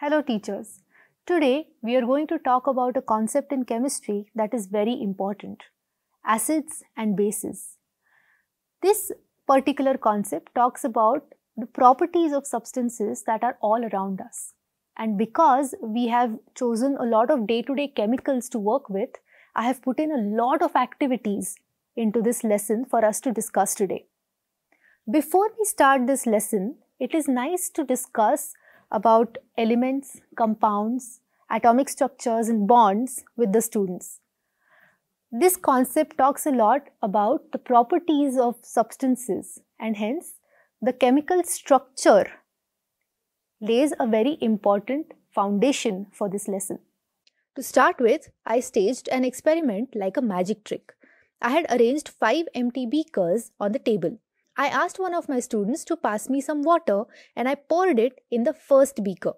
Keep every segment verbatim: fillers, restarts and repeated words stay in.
Hello teachers, today we are going to talk about a concept in chemistry that is very important, acids and bases. This particular concept talks about the properties of substances that are all around us. And because we have chosen a lot of day-to-day chemicals to work with, I have put in a lot of activities into this lesson for us to discuss today. Before we start this lesson, it is nice to discuss about elements, compounds, atomic structures and bonds with the students. This concept talks a lot about the properties of substances, and hence the chemical structure lays a very important foundation for this lesson. To start with, I staged an experiment like a magic trick. I had arranged five empty beakers on the table. I asked one of my students to pass me some water and I poured it in the first beaker.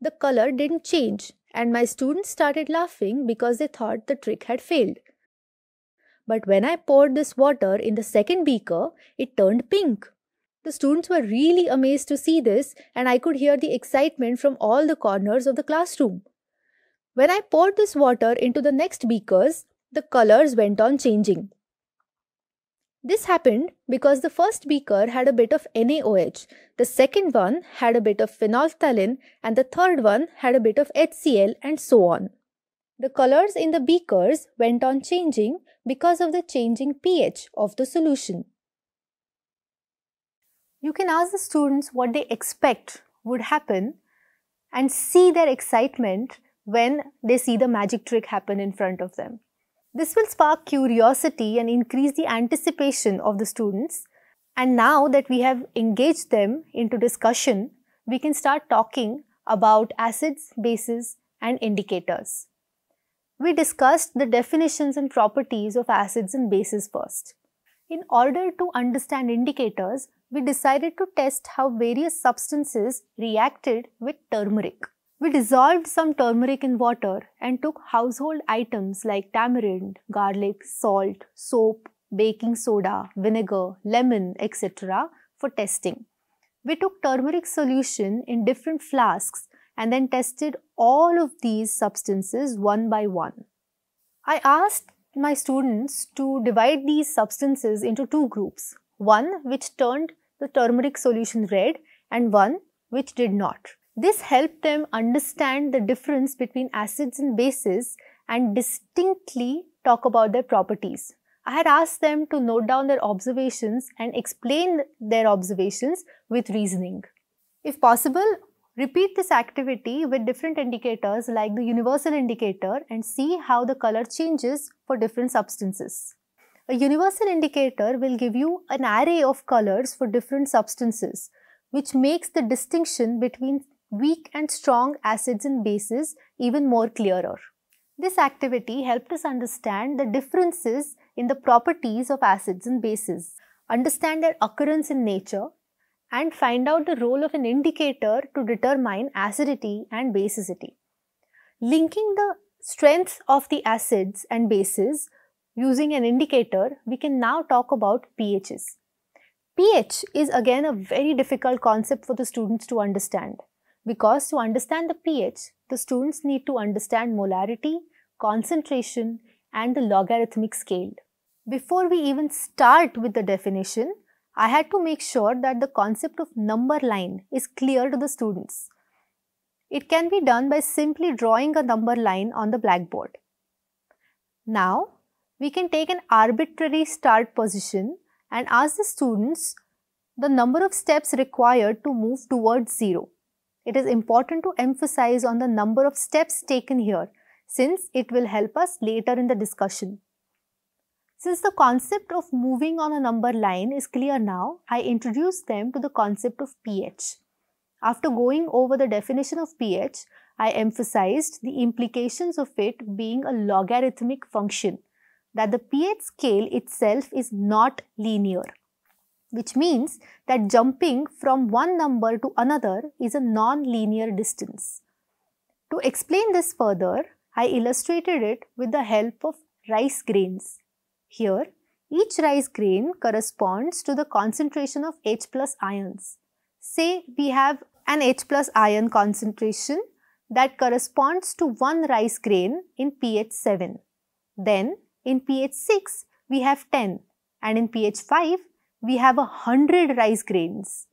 The color didn't change and my students started laughing because they thought the trick had failed. But when I poured this water in the second beaker, it turned pink. The students were really amazed to see this and I could hear the excitement from all the corners of the classroom. When I poured this water into the next beakers, the colors went on changing. This happened because the first beaker had a bit of N A O H, the second one had a bit of phenolphthalein and the third one had a bit of H C L and so on. The colors in the beakers went on changing because of the changing pH of the solution. You can ask the students what they expect would happen and see their excitement when they see the magic trick happen in front of them. This will spark curiosity and increase the anticipation of the students. And now that we have engaged them into discussion, we can start talking about acids, bases, and indicators. We discussed the definitions and properties of acids and bases first. In order to understand indicators, we decided to test how various substances reacted with turmeric. We dissolved some turmeric in water and took household items like tamarind, garlic, salt, soap, baking soda, vinegar, lemon, et cetera for testing. We took turmeric solution in different flasks and then tested all of these substances one by one. I asked my students to divide these substances into two groups, one which turned the turmeric solution red and one which did not. This helped them understand the difference between acids and bases and distinctly talk about their properties. I had asked them to note down their observations and explain their observations with reasoning. If possible, repeat this activity with different indicators like the universal indicator and see how the color changes for different substances. A universal indicator will give you an array of colors for different substances, which makes the distinction between weak and strong acids and bases even more clearer. This activity helped us understand the differences in the properties of acids and bases, understand their occurrence in nature, and find out the role of an indicator to determine acidity and basicity. Linking the strength of the acids and bases using an indicator, we can now talk about pHs. pH is again a very difficult concept for the students to understand, because to understand the pH, the students need to understand molarity, concentration, and the logarithmic scale. Before we even start with the definition, I had to make sure that the concept of number line is clear to the students. It can be done by simply drawing a number line on the blackboard. Now, we can take an arbitrary start position and ask the students the number of steps required to move towards zero. It is important to emphasize on the number of steps taken here, since it will help us later in the discussion. Since the concept of moving on a number line is clear now, I introduced them to the concept of pH. After going over the definition of pH, I emphasized the implications of it being a logarithmic function, that the pH scale itself is not linear, which means that jumping from one number to another is a non-linear distance. To explain this further, I illustrated it with the help of rice grains. Here, each rice grain corresponds to the concentration of H plus ions. Say we have an H plus ion concentration that corresponds to one rice grain in pH seven. Then in pH six we have ten, and in pH five we have a hundred rice grains.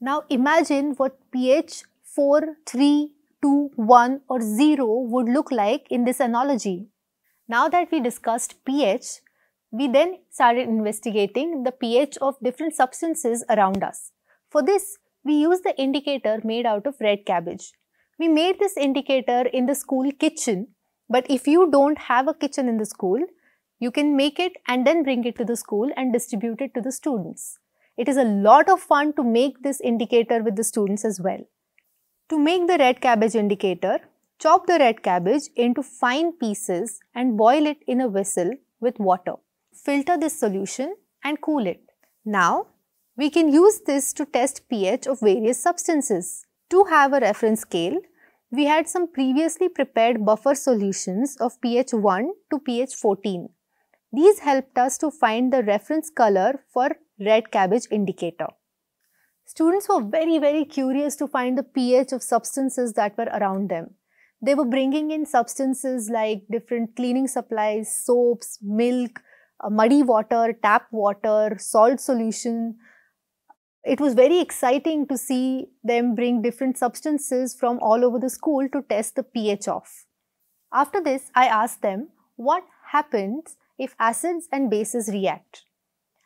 Now imagine what pH four, three, two, one or zero would look like in this analogy. Now that we discussed pH, we then started investigating the pH of different substances around us. For this, we used the indicator made out of red cabbage. We made this indicator in the school kitchen, but if you don't have a kitchen in the school, you can make it and then bring it to the school and distribute it to the students. It is a lot of fun to make this indicator with the students as well. To make the red cabbage indicator, chop the red cabbage into fine pieces and boil it in a vessel with water. Filter this solution and cool it. Now, we can use this to test pH of various substances. To have a reference scale, we had some previously prepared buffer solutions of pH one to pH fourteen. These helped us to find the reference color for red cabbage indicator. Students were very, very curious to find the pH of substances that were around them. They were bringing in substances like different cleaning supplies, soaps, milk, muddy water, tap water, salt solution. It was very exciting to see them bring different substances from all over the school to test the pH of. After this, I asked them what happens if acids and bases react.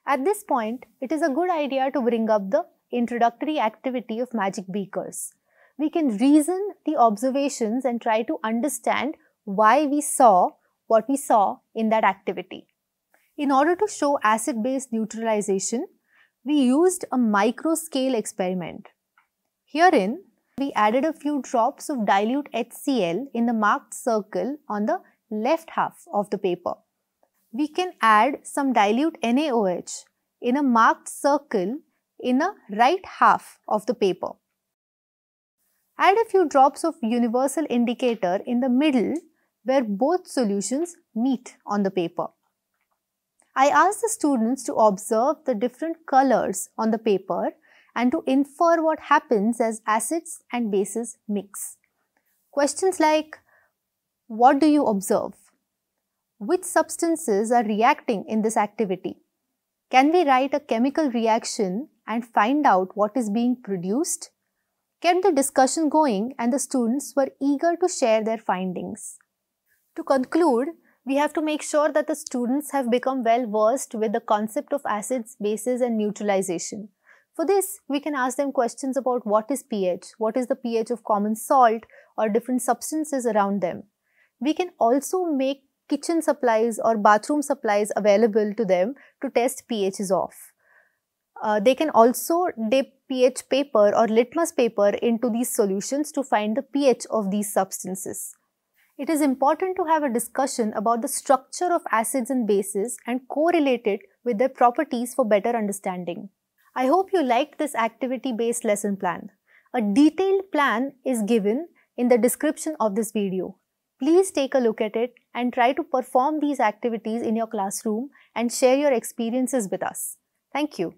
At this point, it is a good idea to bring up the introductory activity of magic beakers. We can reason the observations and try to understand why we saw what we saw in that activity. In order to show acid-base neutralization, we used a micro-scale experiment. Herein, we added a few drops of dilute H C L in the marked circle on the left half of the paper. We can add some dilute N A O H in a marked circle in the right half of the paper. Add a few drops of universal indicator in the middle where both solutions meet on the paper. I asked the students to observe the different colors on the paper and to infer what happens as acids and bases mix. Questions like, what do you observe? Which substances are reacting in this activity? Can we write a chemical reaction and find out what is being produced? Kept the discussion going, and the students were eager to share their findings. To conclude, we have to make sure that the students have become well versed with the concept of acids, bases and neutralization. For this, we can ask them questions about what is pH, what is the pH of common salt or different substances around them. We can also make kitchen supplies or bathroom supplies available to them to test pHs of. Uh, they can also dip pH paper or litmus paper into these solutions to find the pH of these substances. It is important to have a discussion about the structure of acids and bases and correlate it with their properties for better understanding. I hope you liked this activity-based lesson plan. A detailed plan is given in the description of this video. Please take a look at it and try to perform these activities in your classroom and share your experiences with us. Thank you.